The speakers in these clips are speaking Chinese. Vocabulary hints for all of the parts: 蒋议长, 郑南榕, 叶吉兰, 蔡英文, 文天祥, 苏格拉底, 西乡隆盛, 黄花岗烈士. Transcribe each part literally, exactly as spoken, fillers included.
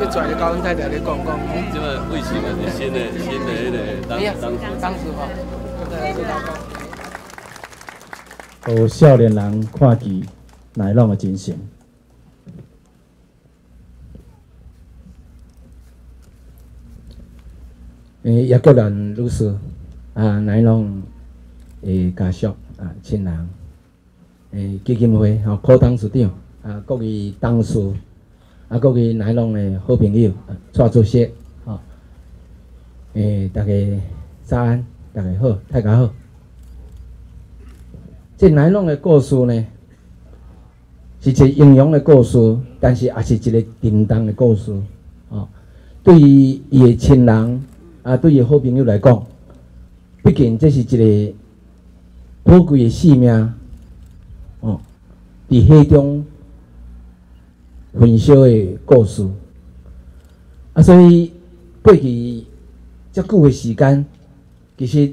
要拽着高英太太来讲讲。即个卫星啊，是新的，新的迄个。当当时吼，那个老公。有少年人看见乃浪的精神。 诶，一个人如是啊，乃浪诶家属啊，亲人诶基金会吼，柯董事长啊，各位董事啊，各位乃浪诶好朋友蔡主席吼，诶，大家早安，大家好，大家好。即乃浪诶故事呢，是一个英勇诶故事，但是也是一个沉重诶故事哦。对于伊诶亲人。 啊，对伊好朋友来讲，毕竟这是一个宝贵的生命，哦，伫火中焚烧的故事。啊，所以过去遮久的时间，其实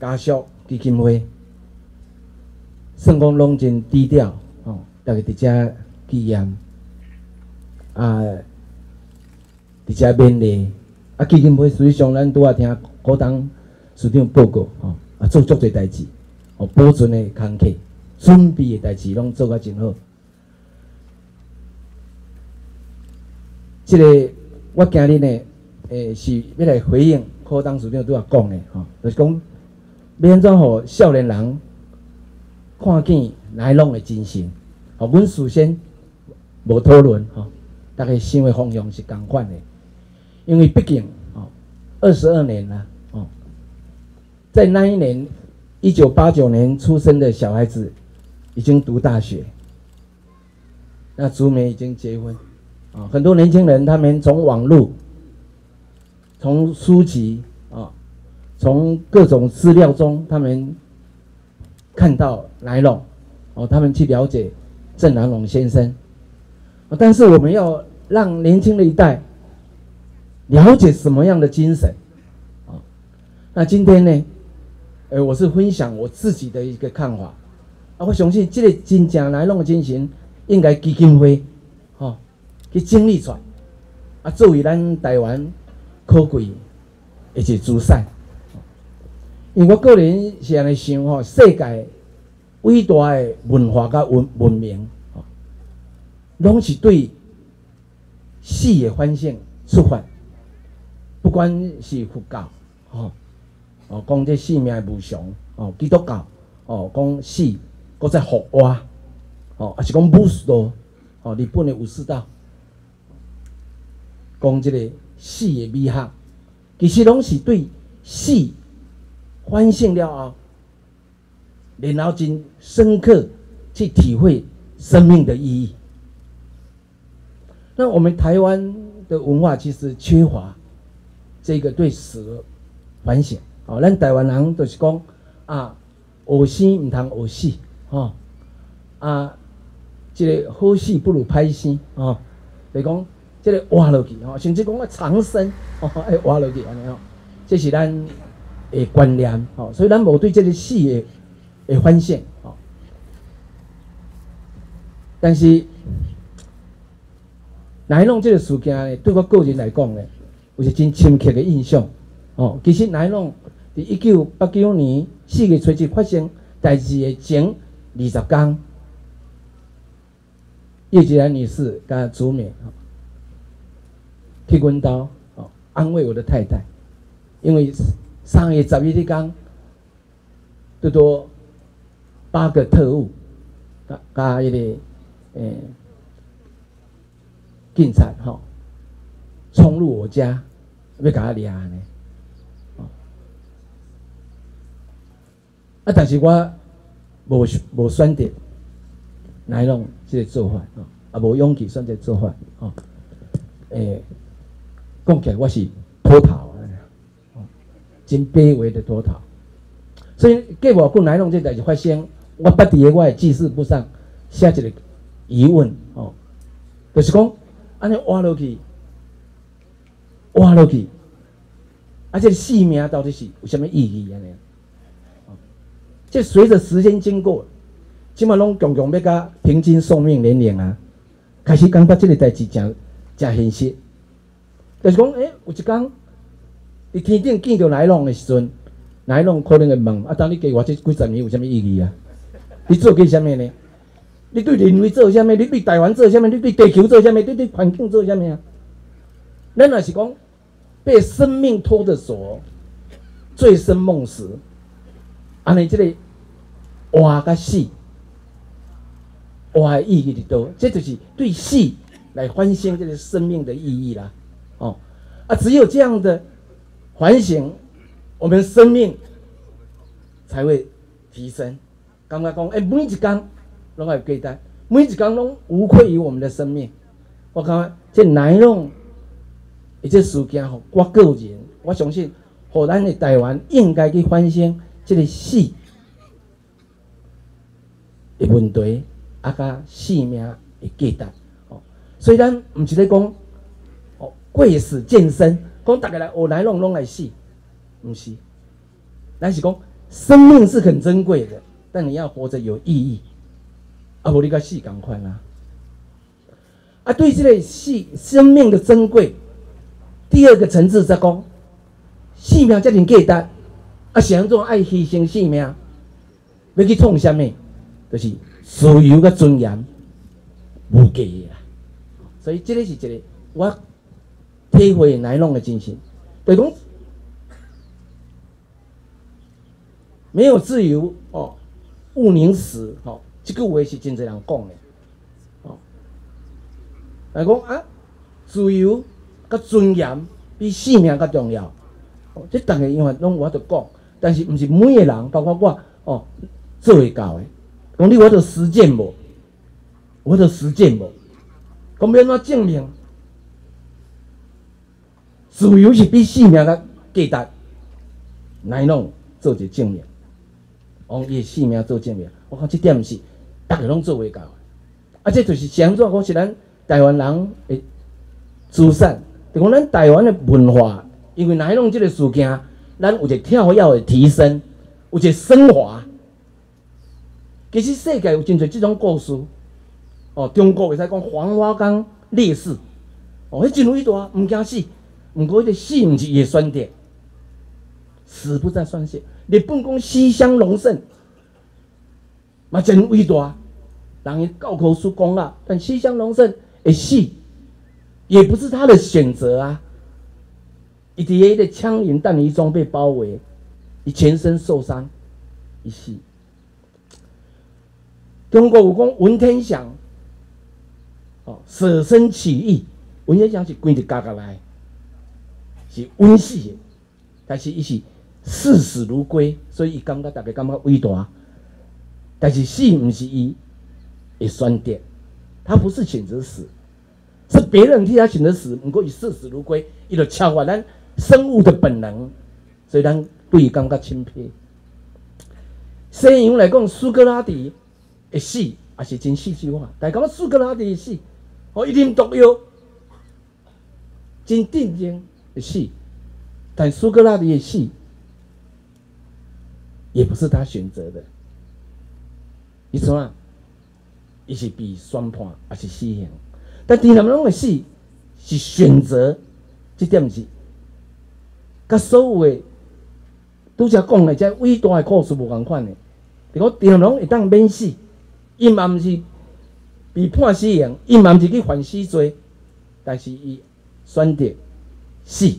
家属基金会算讲拢真低调，哦，大家伫遮纪念，啊，伫遮勉励。 啊，基金会随上咱拄啊听股东市长报告吼，啊做足侪代志，哦保存的工课、准备的代志拢做啊真好。即、這个我今日呢，诶、欸、是要来回应股东市长拄啊讲的吼、哦，就是讲要安怎互少年人看见乃浪的精神。吼、哦，阮首先无讨论吼，大家想的方向是共款的。 因为毕竟哦，二十二年了哦，在那一年，一九八九年出生的小孩子已经读大学，那竹梅已经结婚，啊、哦，很多年轻人他们从网络、从书籍啊、哦、从各种资料中，他们看到乃浪，哦，他们去了解郑南榕先生、哦，但是我们要让年轻的一代。 了解什么样的精神，啊、哦？那今天呢，呃，我是分享我自己的一个看法。啊，我相信这个真正乃浪的精神，应该基金会，吼、哦，去整理出来。啊，作为咱台湾可贵的一个资产。因为我个人是安尼想吼，世界伟大的文化甲文文明，吼、哦，拢是对死的反省出发。 不管是佛教，吼，哦，讲这生命无常，哦，基督教，哦，讲死，搁再复活，哦，还是讲武士道，哦，日本的武士道，讲这个死的美学，其实拢是对死反省了后，然后真深刻去体会生命的意义。那我们台湾的文化其实缺乏。 这个对死反省，哦，咱台湾人就是讲啊，学生唔通学死，吼、哦、啊，即、这个好死不如歹死，吼、哦，就讲、是、即、这个活落去，吼、哦，甚至讲啊长生，哦，爱活落去安尼吼，这是咱诶观念，吼、哦，所以咱无对即个死诶诶反省，吼、哦，但是乃浪即个事件咧，对我个人来讲咧。 有是真深刻的印象，哦，其实乃浪伫一九八九年四月初一发生代志的前二十天，叶吉兰女士甲祖美去阮兜哦安慰我的太太，因为三月十一日天，最多八个特务加加迄个诶警察吼冲入我家。 要甲我掠呢，哦，啊！但是我无无选择乃浪即个做法，哦，也无勇气选择做法，哦，诶，讲起来我是脱逃，哦，真卑微的脱逃。所以计无久乃浪即代志发生，我捌伫个我诶记事簿上写一个疑问，哦，就是讲安尼活落去。 活落去，啊，这生命到底是有什么意义安尼？哦，这随着时间经过，即马拢强强要甲平均寿命年龄啊，开始感觉这个代志真真现实。就是讲，诶、欸，有一天，伊天顶见到奶浪的时阵，奶浪可能会问：啊，当你加活这几十年有啥物意义啊？你做过啥物呢？你对人类做啥物？你对台湾做啥物？你对地球做啥物？你对环境做啥物啊？咱若是讲被生命拖着手，醉生梦死，安尼即个活甲死。 活的意义伫倒，这就是对死来反省这个生命的意义啦。哦，啊，只有这样的反省，我们生命才会提升。感觉讲，哎、欸，每一工拢会记得，每一工拢无愧于我们的生命。我感觉这内容，以这事件，吼，我个人，我相信，互咱的台湾应该去反省这个死的问题。 啊，甲性命会记得哦，所以咱毋是咧讲哦，跪死健身，讲大家来学来弄弄来死，毋是，咱是讲生命是很珍贵的，但你要活着有意义，啊，无你甲死同款啊。啊，对这个死生命的珍贵，第二个层次则讲，性命才能记得，啊，是安怎爱牺牲性命，要去创啥物，就是。 自由甲尊严无价啊，所以这个是一个我体会乃弄的精神。对讲，没有自由哦，毋宁死哦，这句话是真侪人讲的哦。来讲啊，自由甲尊严比性命较重要。哦，这大家因为拢我着讲，但是毋是每个人，包括我哦，做会到的。 讲你我著实践无，我著实践无，讲要怎证明？自由是比性命较价值，来弄做一证明，用伊性命做证明。我看这点是大家拢做袂到，啊，这就是相对讲是咱台湾人的资产。就讲咱台湾的文化，因为来弄这个事件，咱有一个跳跃的提升，有一个升华。 其实世界有真侪这种故事，哦，中国会使讲黄花岗烈士，哦，迄真伟大，毋惊死，毋过迄个死毋是伊个选择，死不再算死。日本讲西乡隆盛，嘛真伟大，人伊教科书讲啦，但西乡隆盛会死，也不是他的选择啊，伊伫迄个枪林弹雨中被包围，伊全身受伤，伊死。 中国有讲文天祥，哦，舍身起义。文天祥是关伫家家内，是瘟死的，但是伊是视死如归，所以伊感觉大家感觉伟大。但是死毋是伊的选择，他不是选择死，是别人替他选择死。不过伊视死如归，伊就超越咱生物的本能，所以咱对伊感觉钦佩。西洋来讲，苏格拉底。 会死也是真戏剧化，但感觉苏格拉底死，哦，伊啉毒药，真震惊会死，但苏格拉底的死也不是他选择的，伊怎啊？伊是被宣判，也是死刑。但敌人拢会死，是选择，这点是，甲所有的拄则讲的这伟大的故事无共款的，就讲敌人拢会当免死。 伊嘛毋是被判死刑，伊嘛毋是去犯死罪，但是伊选择死。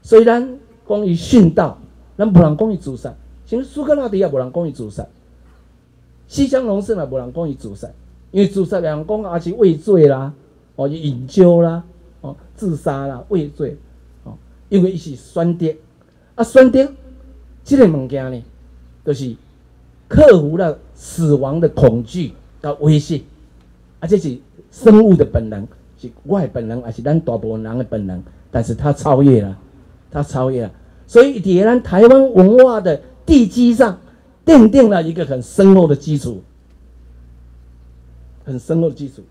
所以咱讲伊殉道，咱无人讲伊自杀。像苏格拉底也无人讲伊自杀，西乡隆盛也无人讲伊自杀，因为自杀人讲也是畏罪啦，哦，伊饮酒啦，哦，自杀啦，畏罪，哦，因为伊是选择，啊，选择即个物件呢，就是。 克服了死亡的恐惧甲威胁，啊，这是生物的本能，是我的本能，也是咱大部分人的本能。但是它超越了，它超越了，所以伫咱台湾文化的地基上，奠定了一个很深厚的基础，很深厚的基础。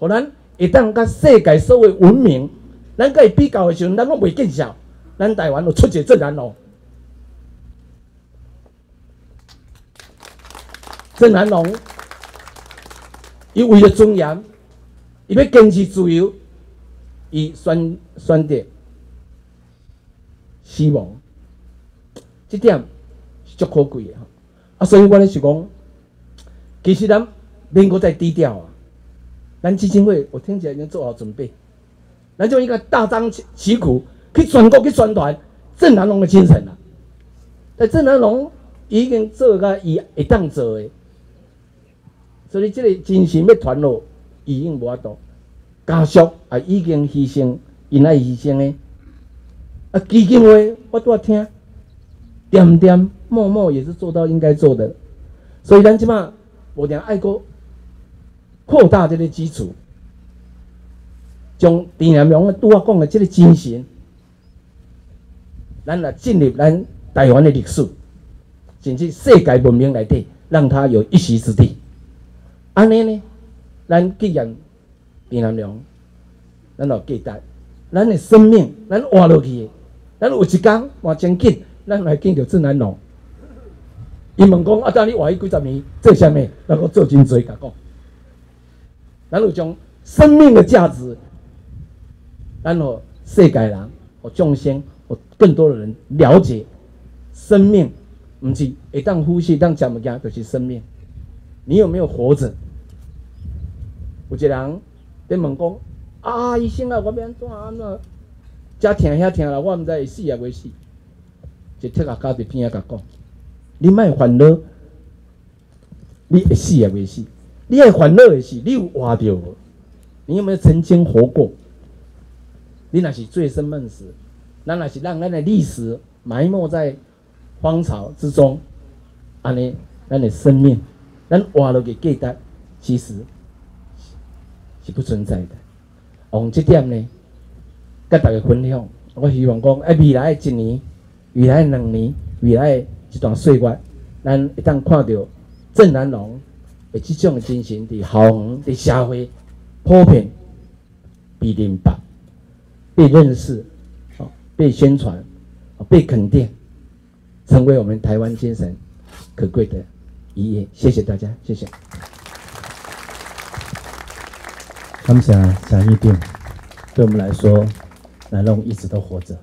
互咱一旦甲世界所有文明，咱甲伊比较的时候，咱拢袂见效。咱台湾有出一个自然咯。 郑南榕，伊为了尊严，伊要坚持自由，伊选选择死亡，这点是足可贵的吼。啊，所以我咧是讲，其实咱免阁再低调啊。咱基金会我听起来已经做好准备，咱就应该大张旗鼓去全国去宣传郑南榕的精神啦。但郑南榕已经做甲伊会当做诶，所以即个精神要传落。 已经无法度，家属也已经牺牲，因爱牺牲的。啊，基金会我拄仔听，点点默默也是做到应该做的，所以咱即马无定爱国扩大这个基础，将郑南榕拄仔讲的这个精神，咱来进入咱台湾的历史，甚至世界文明内底，让它有一席之地。安尼呢？ 咱既然郑南榕，咱就记得，咱的生命，咱活落去，咱有一天活真紧，咱来见到郑南榕。伊问讲：啊，当你活去几十年，做啥物？咱讲做真侪，甲讲。咱有将生命的价值，咱互世界人、互众生、互更多的人了解，生命毋是会当呼吸、当食物件，就是生命。你有没有活着？ 有一个人在问讲：啊，医生啊，我要安怎安怎？遮疼遐疼啦，我毋知会死也袂死。一铁阿家伫边仔甲讲：你莫烦恼，你会死也袂死。你爱烦恼的是，你有活着无？你有没有曾经活过？你若是醉生梦死，咱若是让咱的历史埋没在荒草之中，安尼咱的生命，咱活落去价值，其实。 是不存在的。从这点呢，甲大家分享。我希望讲，哎，未来的一年、未来的两年、未来的一段岁月，咱会当看到郑南榕的这种精神，伫校园、伫社会普遍被认白、被认识、哦、被宣传、哦、被肯定，成为我们台湾精神可贵的一页。谢谢大家，谢谢。 感谢蒋议长，对我们来说，南榕一直都活着。